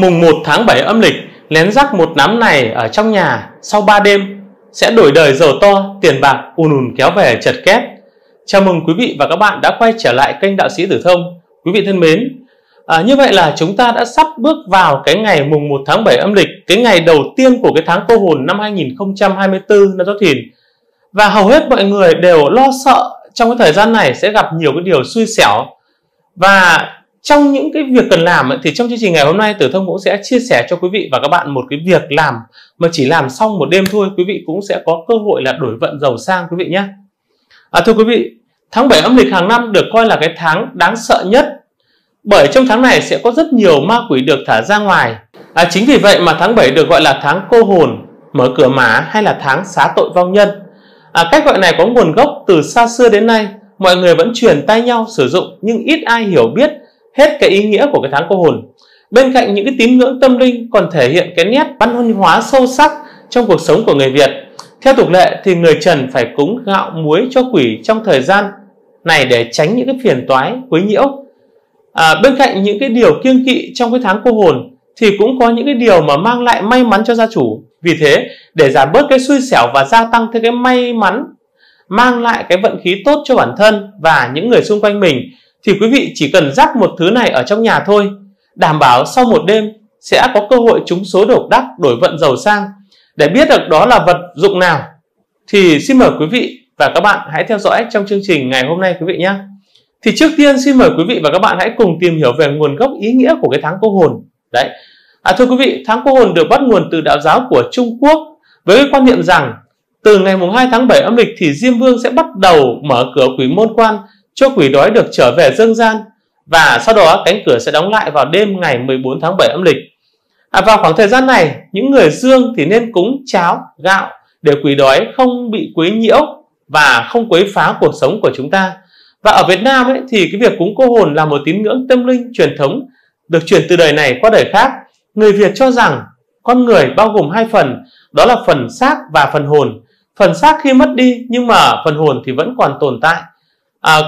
Mùng 1 tháng 7 âm lịch, lén rắc một nắm này ở trong nhà, sau 3 đêm sẽ đổi đời giàu to, tiền bạc ùn ùn kéo về chật két. Chào mừng quý vị và các bạn đã quay trở lại kênh Đạo Sĩ Tử Thông. Quý vị thân mến, như vậy là chúng ta đã sắp bước vào cái ngày mùng 1 tháng 7 âm lịch, cái ngày đầu tiên của cái tháng cô hồn năm 2024 năm Giáp Thìn. Và hầu hết mọi người đều lo sợ trong cái thời gian này sẽ gặp nhiều cái điều xui xẻo. Và trong những cái việc cần làm thì trong chương trình ngày hôm nay, Tử Thông cũng sẽ chia sẻ cho quý vị và các bạn một cái việc làm mà chỉ làm xong một đêm thôi, quý vị cũng sẽ có cơ hội là đổi vận giàu sang quý vị nhé. Thưa quý vị, tháng 7 âm lịch hàng năm được coi là cái tháng đáng sợ nhất, bởi trong tháng này sẽ có rất nhiều ma quỷ được thả ra ngoài. Chính vì vậy mà tháng 7 được gọi là tháng cô hồn, mở cửa má hay là tháng xá tội vong nhân. Cách gọi này có nguồn gốc từ xa xưa đến nay, mọi người vẫn truyền tay nhau sử dụng nhưng ít ai hiểu biết hết cái ý nghĩa của cái tháng cô hồn. Bên cạnh những cái tín ngưỡng tâm linh còn thể hiện cái nét văn hóa sâu sắc trong cuộc sống của người Việt. Theo tục lệ thì người trần phải cúng gạo muối cho quỷ trong thời gian này để tránh những cái phiền toái quấy nhiễu. Bên cạnh những cái điều kiêng kỵ trong cái tháng cô hồn thì cũng có những cái điều mà mang lại may mắn cho gia chủ. Vì thế, để giảm bớt cái xui xẻo và gia tăng thêm cái may mắn, mang lại cái vận khí tốt cho bản thân và những người xung quanh mình, thì quý vị chỉ cần rắc một thứ này ở trong nhà thôi, đảm bảo sau một đêm sẽ có cơ hội trúng số độc đắc, đổi vận giàu sang. Để biết được đó là vật dụng nào thì xin mời quý vị và các bạn hãy theo dõi trong chương trình ngày hôm nay quý vị nhé. Thì trước tiên xin mời quý vị và các bạn hãy cùng tìm hiểu về nguồn gốc ý nghĩa của cái tháng cô hồn. Đấy. Thưa quý vị, tháng cô hồn được bắt nguồn từ đạo giáo của Trung Quốc với cái quan niệm rằng từ ngày mùng 2 tháng 7 âm lịch thì Diêm Vương sẽ bắt đầu mở cửa quỷ môn quan cho quỷ đói được trở về dương gian, và sau đó cánh cửa sẽ đóng lại vào đêm ngày 14 tháng 7 âm lịch. Vào khoảng thời gian này, những người dương thì nên cúng cháo, gạo để quỷ đói không bị quấy nhiễu và không quấy phá cuộc sống của chúng ta. Và ở Việt Nam ấy, thì cái việc cúng cô hồn là một tín ngưỡng tâm linh truyền thống được truyền từ đời này qua đời khác. Người Việt cho rằng con người bao gồm hai phần, đó là phần xác và phần hồn. Phần xác khi mất đi nhưng mà phần hồn thì vẫn còn tồn tại.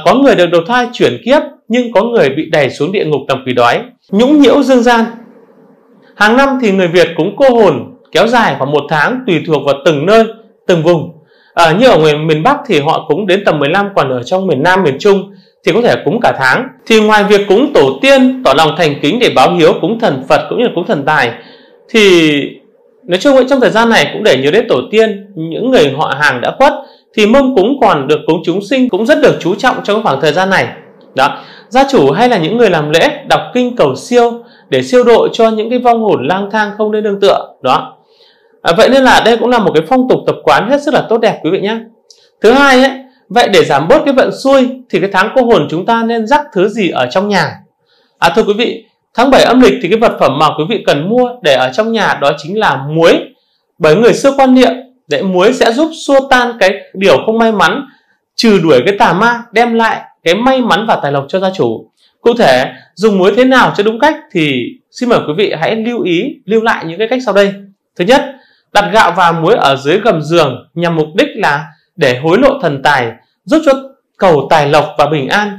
Có người được đầu thai chuyển kiếp, nhưng có người bị đẩy xuống địa ngục làm quỷ đói, nhũng nhiễu dương gian. Hàng năm thì người Việt cúng cô hồn kéo dài khoảng 1 tháng, tùy thuộc vào từng nơi, từng vùng. Như ở miền Bắc thì họ cúng đến tầm 15, còn ở trong miền Nam, miền Trung thì có thể cúng cả tháng. Thì ngoài việc cúng tổ tiên, tỏ lòng thành kính để báo hiếu, cúng thần Phật cũng như là cúng thần tài, thì nói chung trong thời gian này cũng để nhớ đến tổ tiên, những người họ hàng đã khuất, thì mâm cúng còn được cúng chúng sinh cũng rất được chú trọng trong khoảng thời gian này. Đó, gia chủ hay là những người làm lễ đọc kinh cầu siêu để siêu độ cho những cái vong hồn lang thang không nên nương tựa. Đó, vậy nên là đây cũng là một cái phong tục tập quán hết sức là tốt đẹp quý vị nhé. Thứ hai ấy, vậy để giảm bớt cái vận xui thì cái tháng cô hồn chúng ta nên rắc thứ gì ở trong nhà? Thưa quý vị, tháng 7 âm lịch thì cái vật phẩm mà quý vị cần mua để ở trong nhà đó chính là muối. Bởi người xưa quan niệm để muối sẽ giúp xua tan cái điều không may mắn, trừ đuổi cái tà ma, đem lại cái may mắn và tài lộc cho gia chủ. Cụ thể, dùng muối thế nào cho đúng cách thì xin mời quý vị hãy lưu lại những cái cách sau đây. Thứ nhất, đặt gạo và muối ở dưới gầm giường nhằm mục đích là để hối lộ thần tài, giúp cho cầu tài lộc và bình an.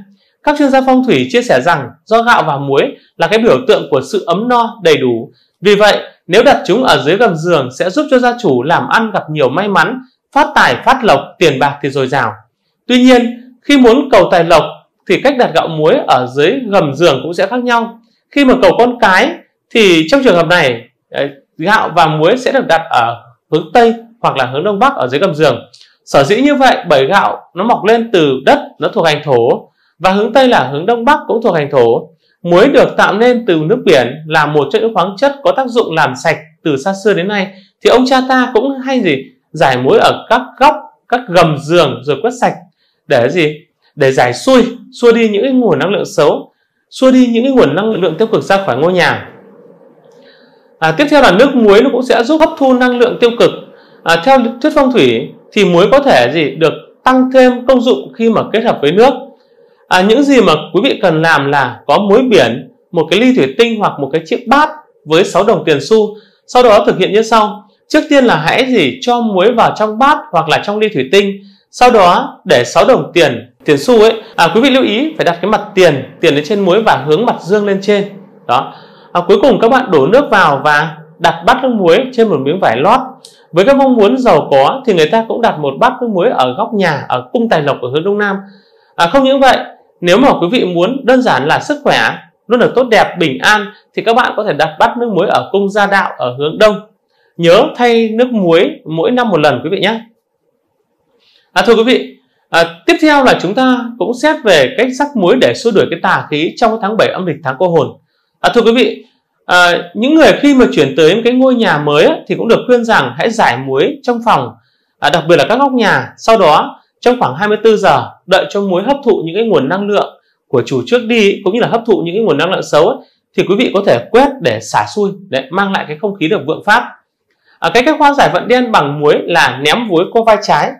Các chuyên gia phong thủy chia sẻ rằng do gạo và muối là cái biểu tượng của sự ấm no đầy đủ. Vì vậy, nếu đặt chúng ở dưới gầm giường sẽ giúp cho gia chủ làm ăn gặp nhiều may mắn, phát tài, phát lộc, tiền bạc thì dồi dào. Tuy nhiên, khi muốn cầu tài lộc thì cách đặt gạo muối ở dưới gầm giường cũng sẽ khác nhau. Khi mà cầu con cái thì trong trường hợp này gạo và muối sẽ được đặt ở hướng Tây hoặc là hướng Đông Bắc ở dưới gầm giường. Sở dĩ như vậy bởi gạo nó mọc lên từ đất, nó thuộc hành thổ, và hướng Tây là hướng Đông Bắc cũng thuộc hành thổ. Muối được tạo nên từ nước biển là một trong những khoáng chất có tác dụng làm sạch từ xa xưa đến nay. Thì ông cha ta cũng hay giải muối ở các góc, các gầm giường rồi quét sạch để để giải xui, xua đi những cái nguồn năng lượng xấu, xua đi những cái nguồn năng lượng tiêu cực ra khỏi ngôi nhà. Tiếp theo là nước muối nó cũng sẽ giúp hấp thu năng lượng tiêu cực. Theo thuyết phong thủy thì muối có thể được tăng thêm công dụng khi mà kết hợp với nước. Những gì mà quý vị cần làm là có muối biển, một cái ly thủy tinh hoặc một cái chiếc bát với 6 đồng tiền xu. Sau đó thực hiện như sau. Trước tiên là hãy cho muối vào trong bát hoặc là trong ly thủy tinh. Sau đó để 6 đồng tiền xu ấy. Quý vị lưu ý phải đặt cái mặt tiền lên trên muối và hướng mặt dương lên trên. Đó. Cuối cùng các bạn đổ nước vào và đặt bát nước muối trên một miếng vải lót. Với các mong muốn giàu có thì người ta cũng đặt một bát nước muối ở góc nhà, ở cung Tài Lộc ở hướng Đông Nam. Không những vậy, nếu mà quý vị muốn đơn giản là sức khỏe luôn được tốt đẹp, bình an, thì các bạn có thể đặt bát nước muối ở cung Gia Đạo ở hướng Đông. Nhớ thay nước muối mỗi năm một lần quý vị nhé. Thưa quý vị, tiếp theo là chúng ta cũng xét về cách sắc muối để xua đuổi cái tà khí trong tháng 7 âm lịch, tháng cô hồn. Thưa quý vị, những người khi mà chuyển tới cái ngôi nhà mới thì cũng được khuyên rằng hãy rải muối trong phòng, đặc biệt là các góc nhà. Sau đó trong khoảng 24 giờ đợi cho muối hấp thụ những cái nguồn năng lượng của chủ trước đi, cũng như là hấp thụ những cái nguồn năng lượng xấu thì quý vị có thể quét để xả xui, để mang lại cái không khí được vượng pháp. Cái cách hóa giải vận đen bằng muối là ném muối qua vai trái.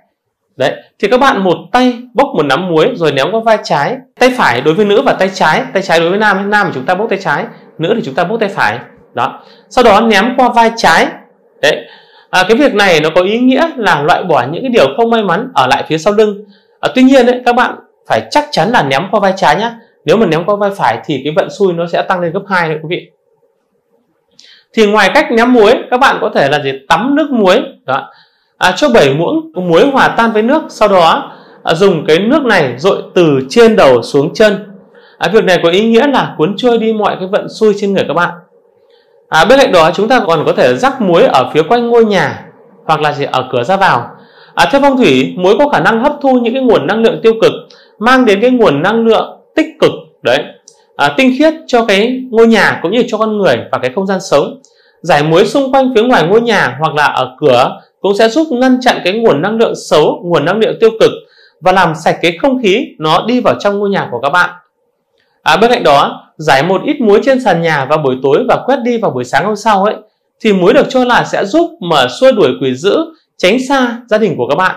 Đấy, thì các bạn một tay bốc một nắm muối rồi ném qua vai trái, tay phải đối với nữ và tay trái đối với nam. Nam thì chúng ta bốc tay trái, nữ thì chúng ta bốc tay phải. Đó, sau đó ném qua vai trái. Đấy, cái việc này nó có ý nghĩa là loại bỏ những cái điều không may mắn ở lại phía sau lưng. Tuy nhiên đấy, các bạn phải chắc chắn là ném qua vai trái nhá. Nếu mà ném qua vai phải thì cái vận xui nó sẽ tăng lên gấp 2 đấy quý vị. Thì ngoài cách ném muối, các bạn có thể là gì, tắm nước muối. Đó, cho 7 muỗng muối hòa tan với nước, sau đó dùng cái nước này dội từ trên đầu xuống chân. Việc này có ý nghĩa là cuốn trôi đi mọi cái vận xui trên người các bạn. Bên cạnh đó chúng ta còn có thể rắc muối ở phía quanh ngôi nhà hoặc là gì ở cửa ra vào. Theo phong thủy, muối có khả năng hấp thu những cái nguồn năng lượng tiêu cực, mang đến cái nguồn năng lượng tích cực đấy, tinh khiết cho cái ngôi nhà cũng như cho con người và cái không gian sống. Rải muối xung quanh phía ngoài ngôi nhà hoặc là ở cửa cũng sẽ giúp ngăn chặn cái nguồn năng lượng xấu, nguồn năng lượng tiêu cực và làm sạch cái không khí nó đi vào trong ngôi nhà của các bạn. Bên cạnh đó, rải một ít muối trên sàn nhà vào buổi tối và quét đi vào buổi sáng hôm sau ấy, thì muối được cho là sẽ giúp mà xua đuổi quỷ dữ, tránh xa gia đình của các bạn.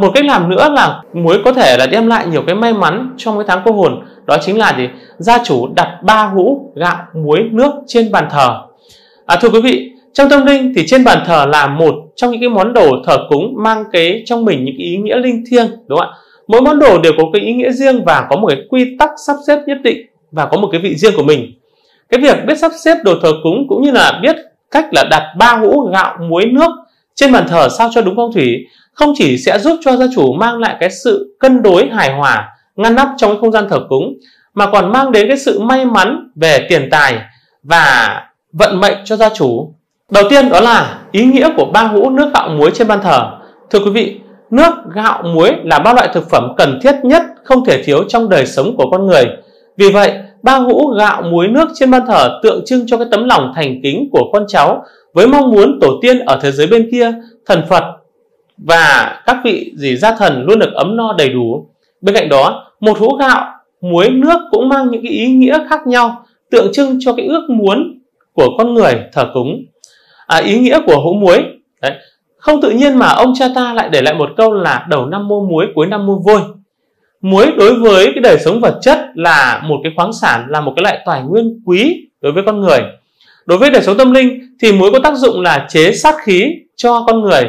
Một cách làm nữa là muối có thể là đem lại nhiều cái may mắn trong cái tháng cô hồn, đó chính là gì? Gia chủ đặt 3 hũ gạo muối nước trên bàn thờ. Thưa quý vị, trong tâm linh thì trên bàn thờ là một trong những cái món đồ thờ cúng mang cái trong mình những cái ý nghĩa linh thiêng, đúng không ạ? Mỗi món đồ đều có cái ý nghĩa riêng và có một cái quy tắc sắp xếp nhất định và có một cái vị riêng của mình. Cái việc biết sắp xếp đồ thờ cúng cũng như là biết cách là đặt 3 hũ gạo muối nước trên bàn thờ sao cho đúng phong thủy không chỉ sẽ giúp cho gia chủ mang lại cái sự cân đối hài hòa, ngăn nắp trong cái không gian thờ cúng, mà còn mang đến cái sự may mắn về tiền tài và vận mệnh cho gia chủ. Đầu tiên đó là ý nghĩa của 3 hũ nước gạo muối trên bàn thờ. Thưa quý vị, nước, gạo, muối là 3 loại thực phẩm cần thiết nhất, không thể thiếu trong đời sống của con người. Vì vậy, 3 hũ gạo, muối, nước trên bàn thờ tượng trưng cho cái tấm lòng thành kính của con cháu với mong muốn tổ tiên ở thế giới bên kia, thần Phật và các vị gì gia thần luôn được ấm no đầy đủ. Bên cạnh đó, một hũ gạo, muối, nước cũng mang những cái ý nghĩa khác nhau, tượng trưng cho cái ước muốn của con người thờ cúng. Ý nghĩa của hũ muối đấy, không tự nhiên mà ông cha ta lại để lại một câu là đầu năm mua muối, cuối năm mua vôi. Muối đối với cái đời sống vật chất là một cái khoáng sản, là một cái loại tài nguyên quý đối với con người. Đối với đời sống tâm linh thì muối có tác dụng là chế sát khí cho con người.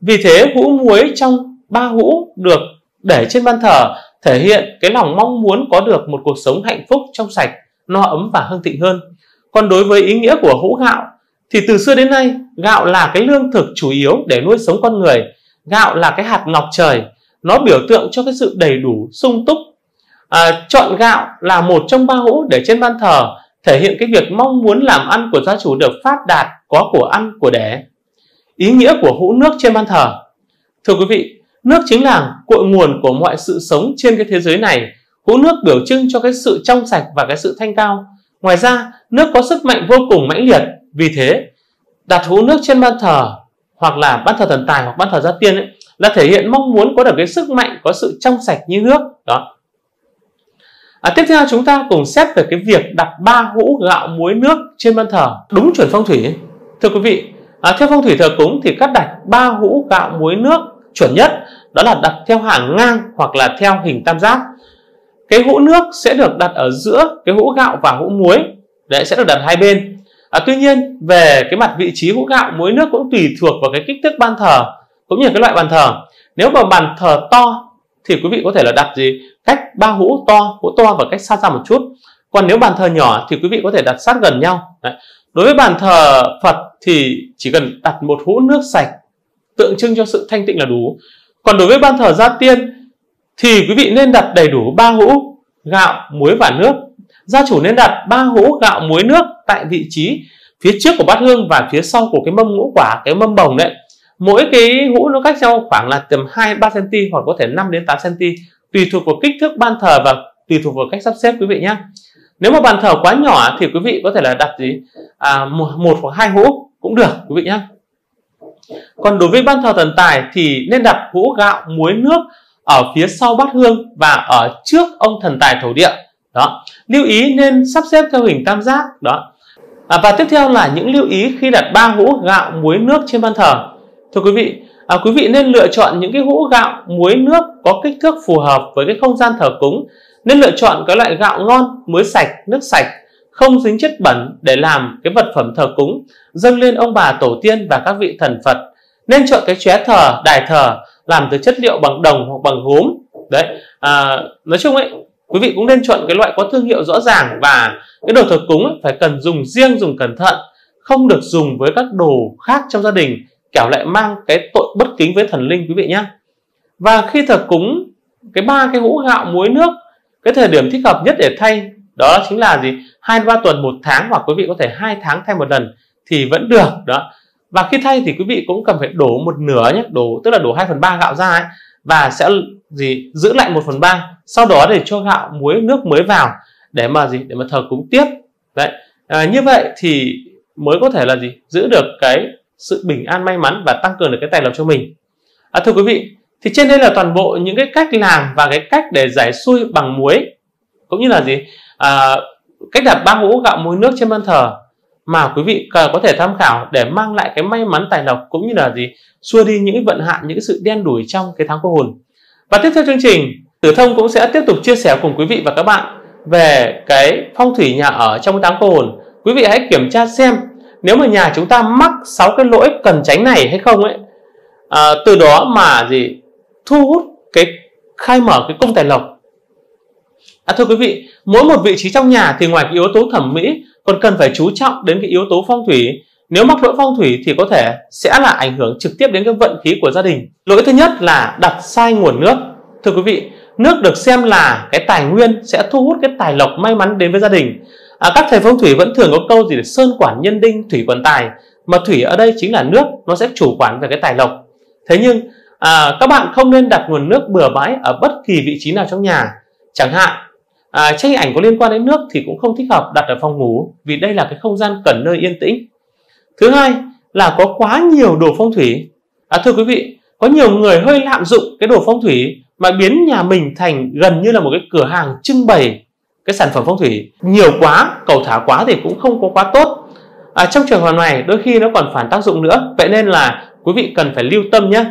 Vì thế hũ muối trong 3 hũ được để trên ban thờ thể hiện cái lòng mong muốn có được một cuộc sống hạnh phúc, trong sạch, no ấm và hưng thịnh hơn. Còn đối với ý nghĩa của hũ gạo thì từ xưa đến nay, gạo là cái lương thực chủ yếu để nuôi sống con người. Gạo là cái hạt ngọc trời, nó biểu tượng cho cái sự đầy đủ, sung túc. Chọn gạo là một trong 3 hũ để trên ban thờ, thể hiện cái việc mong muốn làm ăn của gia chủ được phát đạt, có của ăn, của để. Ý nghĩa của hũ nước trên ban thờ. Thưa quý vị, nước chính là cội nguồn của mọi sự sống trên cái thế giới này. Hũ nước biểu trưng cho cái sự trong sạch và cái sự thanh cao. Ngoài ra, nước có sức mạnh vô cùng mãnh liệt. Vì thế, đặt hũ nước trên ban thờ hoặc là ban thờ thần tài hoặc ban thờ gia tiên ấy, là thể hiện mong muốn có được cái sức mạnh, có sự trong sạch như nước. Đó. Tiếp theo chúng ta cùng xét về cái việc đặt 3 hũ gạo muối nước trên ban thờ đúng chuẩn phong thủy. Thưa quý vị, theo phong thủy thờ cúng thì cách đặt 3 hũ gạo muối nước chuẩn nhất đó là đặt theo hàng ngang hoặc là theo hình tam giác. Cái hũ nước sẽ được đặt ở giữa cái hũ gạo và hũ muối, đấy sẽ được đặt hai bên. Tuy nhiên về cái mặt vị trí hũ gạo muối nước cũng tùy thuộc vào cái kích thước ban thờ cũng như cái loại bàn thờ. Nếu mà bàn thờ to thì quý vị có thể là đặt gì cách 3 hũ to và cách xa ra một chút. Còn nếu bàn thờ nhỏ thì quý vị có thể đặt sát gần nhau. Đấy. Đối với bàn thờ Phật thì chỉ cần đặt một hũ nước sạch tượng trưng cho sự thanh tịnh là đủ. Còn đối với bàn thờ gia tiên thì quý vị nên đặt đầy đủ 3 hũ gạo, muối và nước. Gia chủ nên đặt 3 hũ gạo, muối, nước tại vị trí phía trước của bát hương và phía sau của cái mâm ngũ quả, cái mâm bồng đấy. Mỗi cái hũ nó cách nhau khoảng là tầm 2-3 cm hoặc có thể 5-8 cm, tùy thuộc vào kích thước ban thờ và tùy thuộc vào cách sắp xếp quý vị nhé. Nếu mà bàn thờ quá nhỏ thì quý vị có thể là đặt một hoặc 2 hũ cũng được quý vị nhé. Còn đối với ban thờ thần tài thì nên đặt hũ gạo, muối, nước ở phía sau bát hương và ở trước ông thần tài thổ địa. Đó. Lưu ý nên sắp xếp theo hình tam giác. Đó. Và tiếp theo là những lưu ý khi đặt 3 hũ gạo, muối, nước trên bàn thờ. Thưa quý vị, quý vị nên lựa chọn những cái hũ gạo, muối, nước có kích thước phù hợp với cái không gian thờ cúng. Nên lựa chọn cái loại gạo ngon, muối sạch, nước sạch, không dính chất bẩn để làm cái vật phẩm thờ cúng, dâng lên ông bà tổ tiên và các vị thần Phật. Nên chọn cái chóe thờ, đài thờ làm từ chất liệu bằng đồng hoặc bằng gốm. Đấy, nói chung ấy, quý vị cũng nên chọn cái loại có thương hiệu rõ ràng và cái đồ thờ cúng ấy, phải cần dùng riêng, dùng cẩn thận, không được dùng với các đồ khác trong gia đình, kẻo lại mang cái tội bất kính với thần linh quý vị nhé. Và khi thờ cúng cái 3 cái hũ gạo, muối, nước, cái thời điểm thích hợp nhất để thay đó chính là gì? 2-3 tuần, 1 tháng, hoặc quý vị có thể 2 tháng thay một lần thì vẫn được đó. Và khi thay thì quý vị cũng cần phải đổ một nửa nhé, tức là đổ 2/3 gạo ra ấy, và sẽ giữ lại 1/3, sau đó để cho gạo, muối, nước mới vào để mà để mà thờ cúng tiếp. Đấy, như vậy thì mới có thể là giữ được cái sự bình an, may mắn và tăng cường được cái tài lộc cho mình. Thưa quý vị, thì trên đây là toàn bộ những cái cách làm và cái cách để giải xui bằng muối, cũng như là cách đặt 3 hũ gạo, muối, nước trên bàn thờ mà quý vị có thể tham khảo để mang lại cái may mắn, tài lộc, cũng như là xua đi những vận hạn, những sự đen đủi trong cái tháng cô hồn. Và tiếp theo chương trình, Tử Thông cũng sẽ tiếp tục chia sẻ cùng quý vị và các bạn về cái phong thủy nhà ở trong tháng cô hồn. Quý vị hãy kiểm tra xem nếu mà nhà chúng ta mắc 6 cái lỗi cần tránh này hay không ấy, từ đó mà thu hút cái khai mở cái cung tài lộc. Thưa quý vị, mỗi một vị trí trong nhà thì ngoài cái yếu tố thẩm mỹ còn cần phải chú trọng đến cái yếu tố phong thủy. Nếu mắc lỗi phong thủy thì có thể sẽ là ảnh hưởng trực tiếp đến cái vận khí của gia đình. Lỗi thứ nhất là đặt sai nguồn nước. Thưa quý vị, nước được xem là cái tài nguyên sẽ thu hút cái tài lộc, may mắn đến với gia đình. Các thầy phong thủy vẫn thường có câu là sơn quản nhân đinh, thủy quản tài, mà thủy ở đây chính là nước, nó sẽ chủ quản về cái tài lộc. Thế nhưng các bạn không nên đặt nguồn nước bừa bãi ở bất kỳ vị trí nào trong nhà. Chẳng hạn tranh ảnh có liên quan đến nước thì cũng không thích hợp đặt ở phòng ngủ, vì đây là cái không gian cần nơi yên tĩnh. Thứ hai là có quá nhiều đồ phong thủy. Thưa quý vị, có nhiều người hơi lạm dụng cái đồ phong thủy mà biến nhà mình thành gần như là một cái cửa hàng trưng bày cái sản phẩm phong thủy. Nhiều quá, cầu thả quá thì cũng không có quá tốt. Trong trường hợp này đôi khi nó còn phản tác dụng nữa, vậy nên là quý vị cần phải lưu tâm nhé.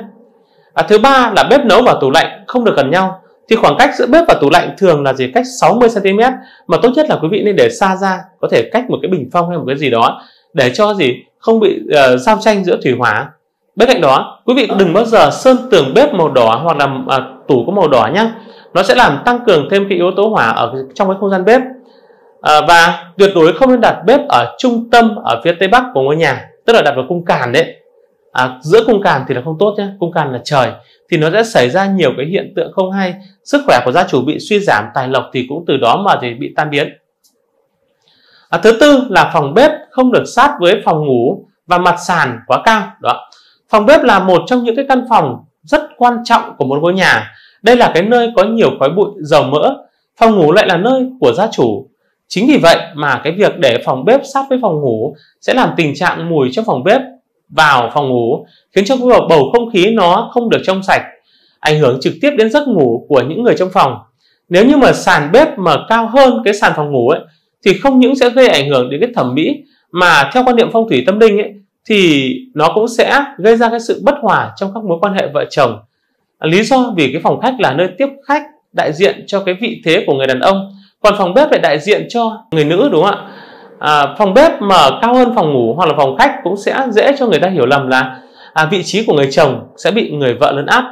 Thứ ba là bếp nấu và tủ lạnh không được gần nhau. Thì khoảng cách giữa bếp và tủ lạnh thường là cách 60 cm, mà tốt nhất là quý vị nên để xa ra, có thể cách một cái bình phong hay một cái gì đó để cho không bị giao tranh giữa thủy hỏa. Bên cạnh đó, quý vị đừng bao giờ sơn tường bếp màu đỏ hoặc là tủ có màu đỏ nhé. Nó sẽ làm tăng cường thêm cái yếu tố hỏa ở trong cái không gian bếp. Và tuyệt đối không nên đặt bếp ở trung tâm, ở phía tây bắc của ngôi nhà, tức là đặt vào cung càn đấy. Giữa cung càn thì là không tốt nhé, cung càn là trời, thì nó sẽ xảy ra nhiều cái hiện tượng không hay. Sức khỏe của gia chủ bị suy giảm, tài lộc thì cũng từ đó mà bị tan biến. Thứ tư là phòng bếp không được sát với phòng ngủ và mặt sàn quá cao. Đó. Phòng bếp là một trong những cái căn phòng rất quan trọng của một ngôi nhà. Đây là cái nơi có nhiều khói bụi, dầu mỡ. Phòng ngủ lại là nơi của gia chủ. Chính vì vậy mà cái việc để phòng bếp sát với phòng ngủ sẽ làm tình trạng mùi trong phòng bếp vào phòng ngủ, khiến cho bầu không khí nó không được trong sạch, ảnh hưởng trực tiếp đến giấc ngủ của những người trong phòng. Nếu như mà sàn bếp mà cao hơn cái sàn phòng ngủ ấy, thì không những sẽ gây ảnh hưởng đến cái thẩm mỹ, mà theo quan niệm phong thủy tâm linh ấy, thì nó cũng sẽ gây ra cái sự bất hòa trong các mối quan hệ vợ chồng. Lý do vì cái phòng khách là nơi tiếp khách, đại diện cho cái vị thế của người đàn ông, còn phòng bếp lại đại diện cho người nữ, đúng không ạ? Phòng bếp mà cao hơn phòng ngủ hoặc là phòng khách cũng sẽ dễ cho người ta hiểu lầm là vị trí của người chồng sẽ bị người vợ lấn áp.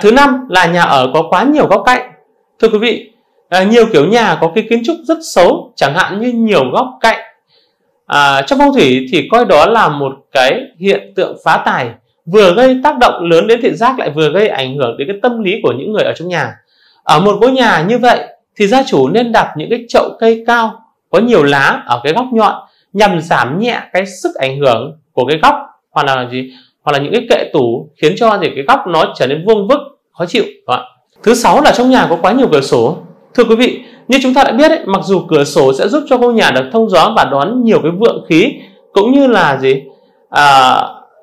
Thứ năm là nhà ở có quá nhiều góc cạnh. Thưa quý vị, Nhiều kiểu nhà có cái kiến trúc rất xấu, chẳng hạn như nhiều góc cạnh. Trong phong thủy thì coi đó là một cái hiện tượng phá tài, vừa gây tác động lớn đến thị giác lại vừa gây ảnh hưởng đến cái tâm lý của những người ở trong nhà. Ở một ngôi nhà như vậy thì gia chủ nên đặt những cái chậu cây cao có nhiều lá ở cái góc nhọn nhằm giảm nhẹ cái sức ảnh hưởng của cái góc, hoặc là những cái kệ tủ khiến cho thì cái góc nó trở nên vuông vức khó chịu. Thứ sáu là trong nhà có quá nhiều cửa sổ. Thưa quý vị, như chúng ta đã biết ấy, mặc dù cửa sổ sẽ giúp cho ngôi nhà được thông gió và đón nhiều cái vượng khí cũng như là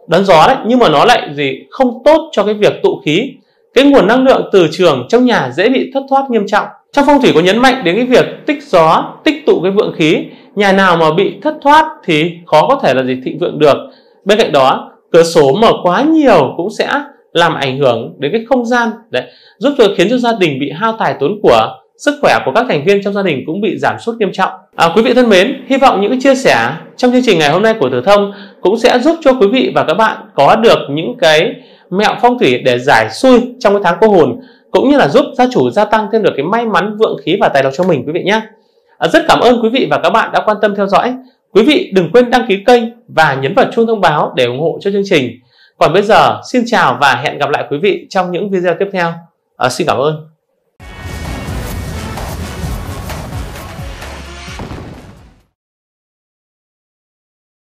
đón gió đấy, nhưng mà nó lại không tốt cho cái việc tụ khí. Cái nguồn năng lượng từ trường trong nhà dễ bị thất thoát nghiêm trọng. Trong phong thủy có nhấn mạnh đến cái việc tích gió, tích tụ cái vượng khí. Nhà nào mà bị thất thoát thì khó có thể thịnh vượng được. Bên cạnh đó, cửa sổ mở quá nhiều cũng sẽ làm ảnh hưởng đến cái không gian đấy, giúp cho khiến cho gia đình bị hao tài tốn của. Sức khỏe của các thành viên trong gia đình cũng bị giảm sút nghiêm trọng. Quý vị thân mến, hy vọng những chia sẻ trong chương trình ngày hôm nay của Tử Thông cũng sẽ giúp cho quý vị và các bạn có được những cái mẹo phong thủy để giải xui trong cái tháng cô hồn, cũng như là giúp gia chủ gia tăng thêm được cái may mắn, vượng khí và tài lộc cho mình quý vị nhé. Rất cảm ơn quý vị và các bạn đã quan tâm theo dõi. Quý vị đừng quên đăng ký kênh và nhấn vào chuông thông báo để ủng hộ cho chương trình. Còn bây giờ, xin chào và hẹn gặp lại quý vị trong những video tiếp theo. Xin cảm ơn.